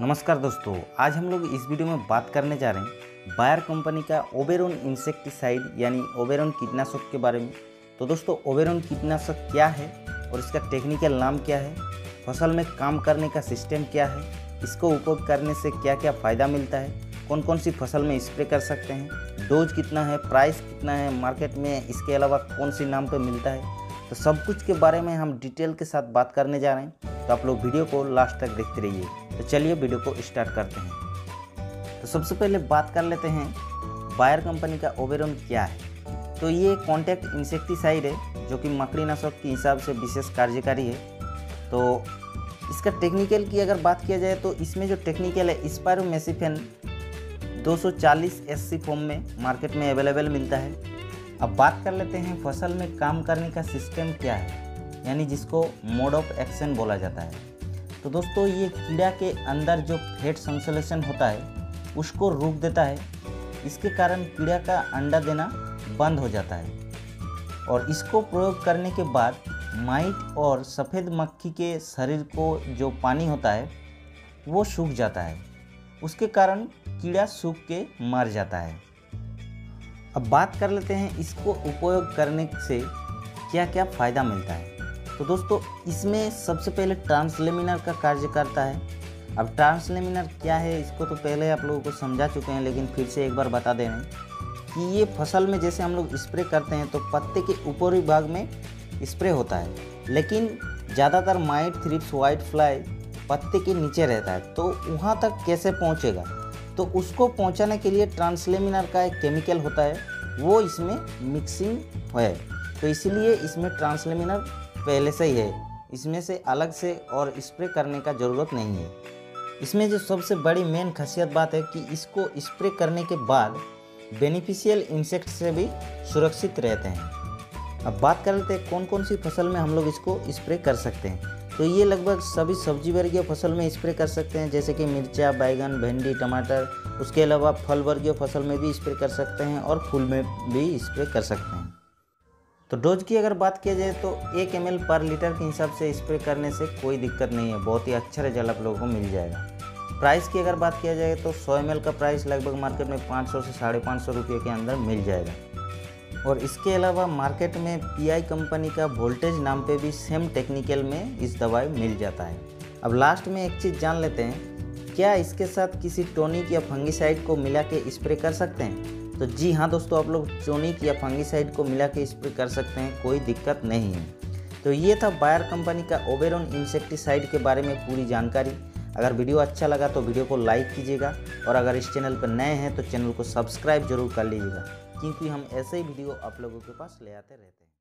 नमस्कार दोस्तों, आज हम लोग इस वीडियो में बात करने जा रहे हैं बायर कंपनी का ओबेरॉन इंसेक्टिसाइड यानी ओबेरॉन कीटनाशक के बारे में। तो दोस्तों, ओबेरॉन कीटनाशक क्या है और इसका टेक्निकल नाम क्या है, फसल में काम करने का सिस्टम क्या है, इसको उपयोग करने से क्या क्या फ़ायदा मिलता है, कौन कौन सी फसल में स्प्रे कर सकते हैं, डोज कितना है, प्राइस कितना है, मार्केट में इसके अलावा कौन सी नाम पर मिलता है, तो सब कुछ के बारे में हम डिटेल के साथ बात करने जा रहे हैं। तो आप लोग वीडियो को लास्ट तक देखते रहिए। तो चलिए वीडियो को स्टार्ट करते हैं। तो सबसे पहले बात कर लेते हैं बायर कंपनी का ओबेरॉन क्या है। तो ये कॉन्टैक्ट इंसेक्टिसाइड है जो कि मकड़ीनाशक के हिसाब से विशेष कार्यकारी है। तो इसका टेक्निकल की अगर बात किया जाए तो इसमें जो टेक्निकल है स्पायरोमेसिफेन 240 SC फॉर्म में मार्केट में अवेलेबल मिलता है। अब बात कर लेते हैं फसल में काम करने का सिस्टम क्या है, यानी जिसको मोड ऑफ एक्शन बोला जाता है। तो दोस्तों, ये कीड़ा के अंदर जो फेट संश्लेषण होता है उसको रोक देता है। इसके कारण कीड़ा का अंडा देना बंद हो जाता है। और इसको प्रयोग करने के बाद माइट और सफ़ेद मक्खी के शरीर को जो पानी होता है वो सूख जाता है, उसके कारण कीड़ा सूख के मर जाता है। अब बात कर लेते हैं इसको उपयोग करने से क्या क्या फ़ायदा मिलता है। तो दोस्तों, इसमें सबसे पहले ट्रांसलेमिनर का कार्य करता है। अब ट्रांसलेमिनर क्या है इसको तो पहले आप लोगों को समझा चुके हैं, लेकिन फिर से एक बार बता दे रहे हैं कि ये फसल में जैसे हम लोग स्प्रे करते हैं तो पत्ते के ऊपरी भाग में स्प्रे होता है, लेकिन ज़्यादातर माइट, थ्रिप्स, वाइट फ्लाई पत्ते के नीचे रहता है। तो वहाँ तक कैसे पहुँचेगा, तो उसको पहुँचाने के लिए ट्रांसलेमिनर का एक केमिकल होता है, वो इसमें मिक्सिंग है। तो इसीलिए इसमें ट्रांसलेमिनर पहले से ही है, इसमें से अलग से और स्प्रे करने का ज़रूरत नहीं है। इसमें जो सबसे बड़ी मेन खासियत बात है कि इसको स्प्रे करने के बाद बेनिफिशियल इंसेक्ट से भी सुरक्षित रहते हैं। अब बात कर लेते हैं कौन कौन सी फसल में हम लोग इसको स्प्रे कर सकते हैं। तो ये लगभग सभी सब्जी वर्गीय फसल में स्प्रे कर सकते हैं, जैसे कि मिर्चा, बैगन, भिंडी, टमाटर। उसके अलावा फल वर्गीय फसल में भी स्प्रे कर सकते हैं और फूल में भी स्प्रे कर सकते हैं। तो डोज की अगर बात किया जाए तो 1 ml/लीटर के हिसाब से स्प्रे करने से कोई दिक्कत नहीं है, बहुत ही अच्छा रिजल्ट आप लोगों को मिल जाएगा। प्राइस की अगर बात किया जाए तो 100 ml का प्राइस लगभग मार्केट में 500 से 550 रुपये के अंदर मिल जाएगा। और इसके अलावा मार्केट में PI कंपनी का वोल्टेज नाम पे भी सेम टेक्निकल में इस दवाई मिल जाता है। अब लास्ट में एक चीज़ जान लेते हैं, क्या इसके साथ किसी टॉनिक या फंगिसाइड को मिला के स्प्रे कर सकते हैं। तो जी हाँ दोस्तों, आप लोग टॉनिक या फंगिसाइड को मिला के स्प्रे कर सकते हैं, कोई दिक्कत नहीं है। तो ये था बायर कंपनी का ओबेरॉन इंसेक्टिसाइड के बारे में पूरी जानकारी। अगर वीडियो अच्छा लगा तो वीडियो को लाइक कीजिएगा, और अगर इस चैनल पर नए हैं तो चैनल को सब्सक्राइब जरूर कर लीजिएगा, क्योंकि हम ऐसे ही वीडियो आप लोगों के पास ले आते रहते हैं।